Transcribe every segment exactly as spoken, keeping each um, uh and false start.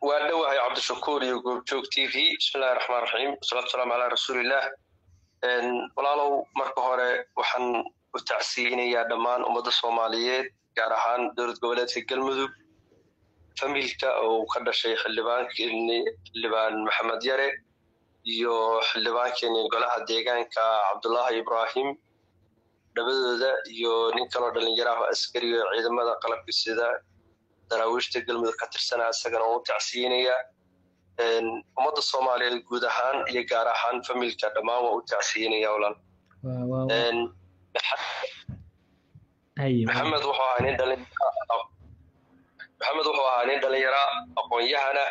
وأدوها يا عبد الشكور يقول جوك تي في. بسم الله الرحمن الرحيم، والصلاة والسلام على رسول الله. ولالو مركو هوري وحن وتعسينيا دمان أمد الصوماليات جارحان دورة قولات القلمذوب فميلكا أو قد الشيخ اللبان كإني اللبان محمد ياري يو اللبان كإني قولها ديغان كعبد الله إبراهيم دبدو دا يو نينكالو دلنجراف أسكريو عيدم ماذا قلب كسيدا دراويشتا قلمذوب كترسانا أساقنا وتعسينيا أمد الصوماليات قودحان يجارحان فميلكا دمان وتعسينيا ولان maxamed wuxuu ahaa nin dhalin maxamed wuxuu ahaa nin dhalinyaro aqoon-yahana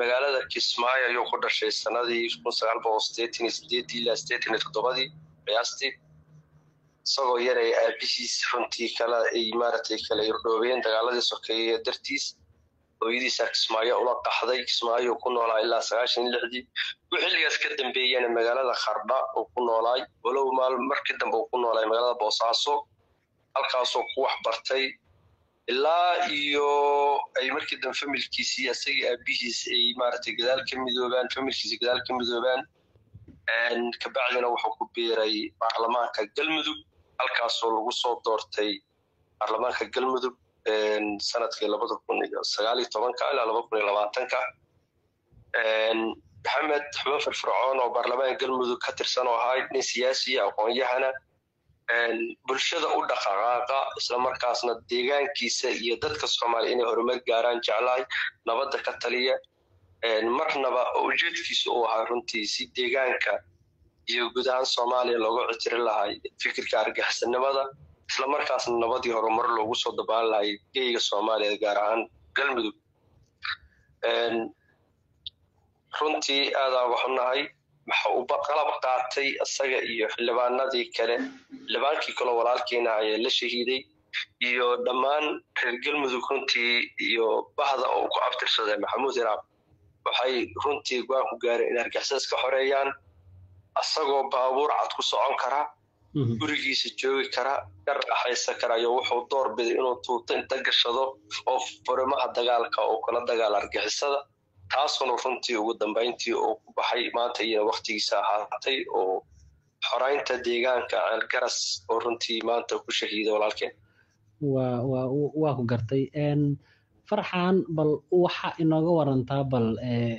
magaalada Kismaayo ayuu ku dhashay sanadii ألف وتسعمائة وثمانية وثمانين qiyaastii isagoo yaray aabihiis runtii kala ay maaratay kala irdhoobeen dagaaladii sokeeye dartiis hooyadiisa Kismaayo ula qaxday Kismaayo ku noolaa ilaa تسعة وتسعين xilligaas ka dambeeyay magaalada Khardha oo ku noolay walow maal markii dambe ku noolay magaalada Boosaaso halkaasoo ku wax bartay ilaa iyo ay markii dambe familkiisa isaga aabihiis ay maartay gadaal ka midoobaan familkiisa gadaal ka midoobaan aan ka bacdina wuxuu ku biiray baarlamaanka Galmudug halkaasoo lagu soo doortay baarlamaanka Galmudug een sanadkii ألف وتسعمائة وتسعة وتسعين ilaa ألفين وعشرين een محمد حبان فرعون أو برلمان قلمذوب كترسان وهاي اتنين سياسي أو قويهنا برشدة أو دقاقا إسلام مركزنا الديغان كيسا يددك الصومال إني هرمات قاران جعلاي نبادة كتالية مرحنبا أوجد كيسا أوها رنتي سي ديغان كا يوجدان صومالي لغو عتر لهاي فكر كارقا حسن نبادة إسلام مركزنا نبادي هرمار لغو صدبان لهاي جيغ الصومالي قاران قلمذوب runtii aad aan wax nahay waxa uu qalab qaatay asaga iyo xilbaanadii kale labaankii kale walaalkiina ay la shahiiday iyo dhamaan reer Galmudug runtii iyo bahda uu ku abtirsaday Maxamuud Iraaq waxay runtii go'aan ku gaaray in argaxsaas ka xoreeyaan asagoo baabuur cad ku socon kara gurigiisa joogi kara dhar haysan kara iyo wuxuu door biday inuu tuurto inta gashado oo furmaha dagaalka oo kala dagaal argixisada taasoo runtii ugu dambayntii oo ku baxay maanta iyo waqtigiisa haatay oo xoraynta deegaanka Algaras oo runtii maanta ku shahiiday walaalkeen waa waa waa ku gartay een Farxaan bal waxa inooga warantaa bal ee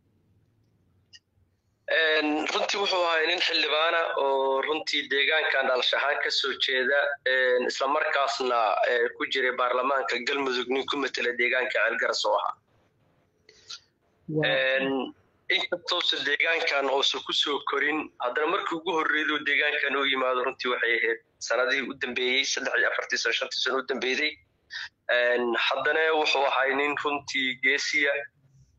een runtii wuxuu ahaa in xilbaana oo runtii deegaanka dhalshahaan ka soo jeeda een isla markaasna ku jiray baarlamaanka Galmudug nin ku matala deegaanka Algaras oo ahaa een inta toosa deegaankan oo ku soo korin hadana markii ugu horeeyo deegaankan oo yimaado runtii waxay ahayd sanadii u dambeeyay ثلاثة وأربعين sano u dambeeyay een hadana wuxuu ahaa nin runtii geesiya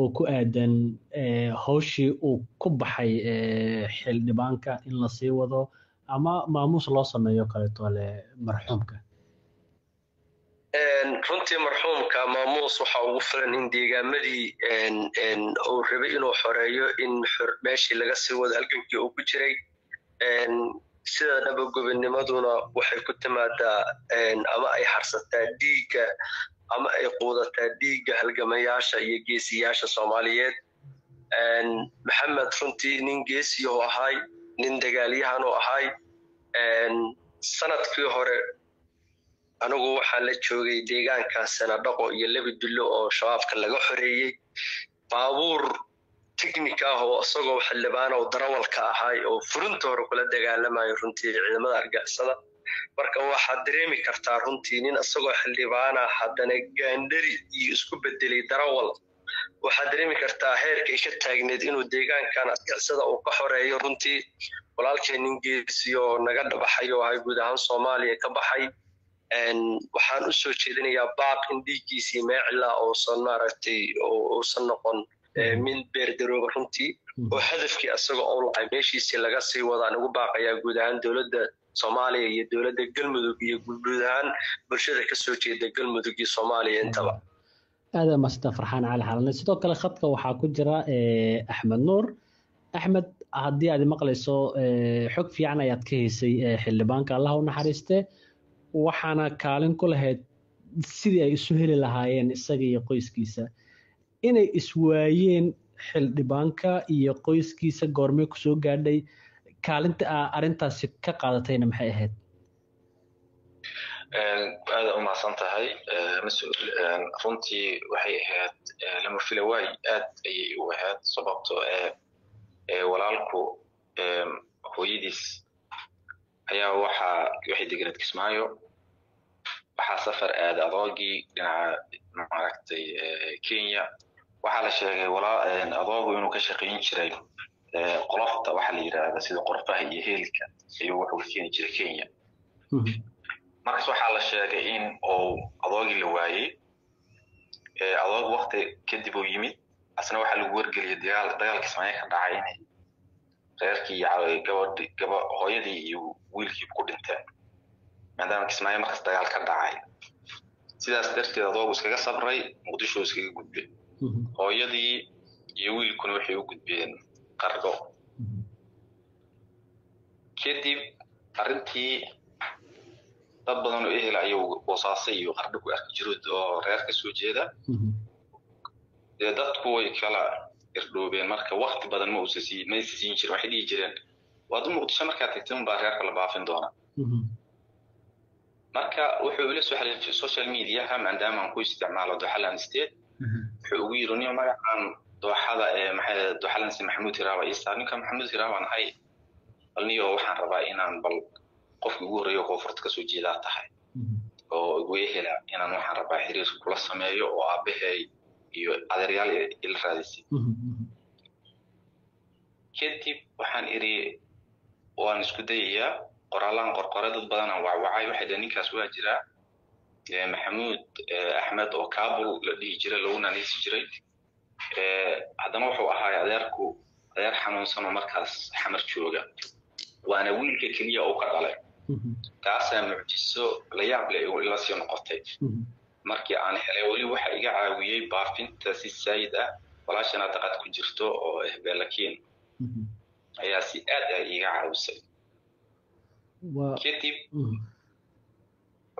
oo ku aadan ee hawshii uu ku baxay ee xildhibaanka in la sii wado ama maamuus loo sameeyo kale tolo marxuumka een runtii marxuumka maamuus waxa uu filan in deegaamadii een een uu rabay inuu xoreeyo in meeshii laga sii wado halkankii uu ku jiray een sida daba goobnimaduna waxay ku timaadaa een ama ay xarsataa dhiiga ama ay quudataa dhiiga halgamayaasha iyo geesiyaasha Soomaaliyeed een Maxamed runtii nin geesi oo ahay nin dagaalyahan oo ahay een sanadkii hore anagu waxa la joogay deegaanka sanadaqo iyo laba dulo oo shabaabka laga xoreeyay baabuur تكنيك هو أصغر حلبان أو دراول كهاي أو فرنت هرب كل دقيقة لما يرنتي لما درج الصلاة بركة واحد ريمي كرتارنتينين أصغر حلبان حدنا جندري يسكب بدلي دراول واحد ريمي كرتاهير كيش تاجند إنه دقيقة كانت الصلاة أو كحرة يرنتي ولكن إنجليزيو نقد بحيو هاي جودهان صومالية كبحي أن وحنا نسوي لنا يا باق إنديكي سماعلا أو صنارتي أو صنقن من بيردروب رنتي وحذف كي أسرع أول عميشي سلقاسي وضعنا وباقي يا جودهان دولة صومالية يا دولة الجلمذوق يا جودهان برشدك السوتشي الجلمذوق الصومالي انتبه هذا ما استفرحان على حالنا سدوك على خطك وحاكجرا أحمد نور أحمد هدي هذا مقلسو حق في عنا يتكهسي حلبانك الله ونحرسته وحنا كالن كل هاد سيدي يسهل لهاين السجى يقيس كيسة إن إسوائين حلبانك يقيس كيسة قرمي كسو قادي كالن تأرنتا سكة قادتين محيهات هذا أم عصانته هاي مسؤول رنتي وحيهات لما في لواي آت أي وهات صببته walaalku hooyadiis ayaa waxa waxay deganad Kismaayo waxa safar aad adoogii dhinaca maaragtay Kenya waxa la sheegay walaal adoogu inuu ka shaqeyn jiray qorofta waxa la yiraahdo sida qorfaha iyo heelka iyo wuxuu keenay jiray Kenya markaas waxa la sheegay in oo adoogii la waayay ee adoog waqti kadib uu yimid asna waxa lagu wargeliyay dagaal dagaalka Soomaaliya ka dhacay inay reerkii gabadhii gaba hooyadii iyo wiilkii ku dhinteen maadaama Soomaaliya markaas dagaal ka dhacay sidaas darteed adoo iskaga sabray Muqdisho iskaga gudbay hooyadii iyo wiilkuna waxay u gudbeen qargo kadib arintii dad badan oo ehel ayuu boosaasay iyo qardo ku arki jiray oo reerka soo jeeda dadku way kala irdhoobeen marka waqti badan ma usasi ma isiin jir waxay dhigi jireen waad Muqdisho marka tagteen baa reerka la baafin doona marka wuxuu ila soo xariiqay social media ha maadaama ku isticmaalo Dooxalan State wuxuu ugu yeeranay magacaan dooxada ee maxay Dooxalan si Maxamuud Tiraawa istaanka Maxamuud Tiraawa aan hay alniyo waxaan rabaa inaan bal qofka ugu horeeyo qoforta ka soo jeedaa tahay oo ugu yeelaa inaan waxaan rabaa xiriir kula sameeyo oo aabahay iyo adeeryaal il raadisi kadib waxaan iri waan isku dayaa qoraalan qorqoro dad badan waa wacay waxa dadinkaas waa jira ee Maxamuud Axmed oo Kabul la dhigi jiray loona nisi jiray ee hadana wuxuu ahaa adeerku adeer xanuunsan markaas xamar jooga waana wiilka kaliya oo ka dhalay taas ee mucjiso la yaab leh oo ila sii noqotay markii aan helay wali waxa iga caawiyay baafinta si sayd ah walaashana taqad ku jirto oo ehbeel laakiin ayaa si aad ah iga caawisay waa kadib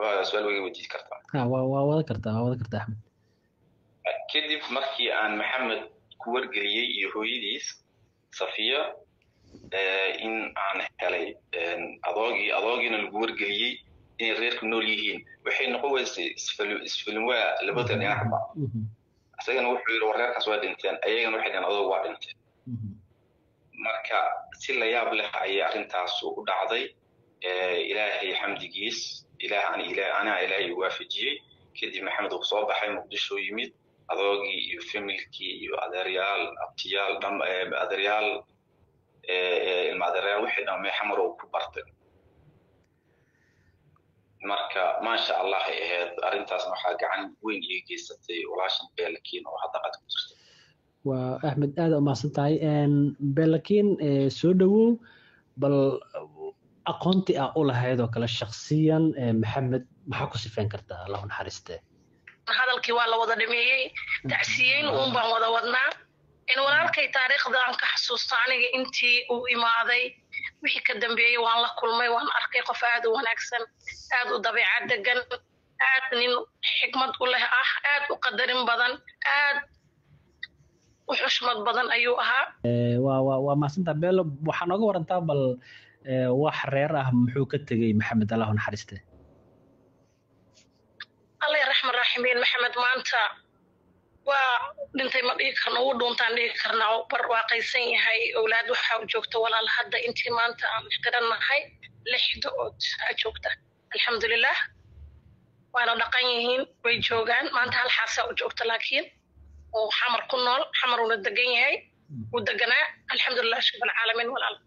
waa su'aal weyn wadi kartaa ha waa waa wada kartaa wada kartaa Axmed kadib markii aan Maxamed ku wargeliyay iyo hooyadiis Safiya in aan helay adoogii adoogiina lagu wargeliyay إن غيرك نوليين وحين قوس سفلو سفلوه لبطن يحبى أصلاً نروح لوريك أسود إنتين أيين نروح لنا ضوء إنتين مركا سلا يابلها أي عرنت عصو ودعضي إلهي حمد جيس إله عن إله أنا إلهي وافجي كدي محمد وصاب حي مقدسه يميت أضاجي يفملكي أدريال أبتيال دم أدريال المدرية وحدة ما حمر وكبرتن marka ma sha Allah ahayd arintaas waxa gacan weyn iyo geysatay walaashan Beelakiin oo hadda qad ku jirtay waa Axmed aad u maasantay in Beelakiin soo dhawow bal aqoonti ah oo lahayd oo kala shakhsiyan Maxamed maxaa ku sifeen kartaa Allah u naxariistay hadalkii waa la wada dhimeeyay tacsiin oo baan wada wadnaa in walaalkay taariikhda aan ka xasuusta aniga intii uu imaaday wixii ka dambeeyay waan la kulmay waan arkay qof aad u wanaagsan aad u dabeecad degan aad nin xikmad u leh ah aad u qadarin badan aad u xushmad badan ayuu ahaa waa waa waa maasanta beelo waxaan uga warantaa bal wax reer ah muxuu ka tagay Maxamed Allah naxariiste Allah yarxam raahimiin Maxamed maanta وأنتي ما بيكرنا ودون تاني كرنا وبرواقي سين هاي أولاد وحاول جوكت ولا لحد أنتي ما أنت عم كرنا هاي لحدود أجوكت الحمد لله وأنا دقيقين بيجوجان ما أنت هالحاسة أجوكت لكن وحمر كنال حمرون الدقيقين هاي والدقناء الحمد لله شوف العالمين والعالم.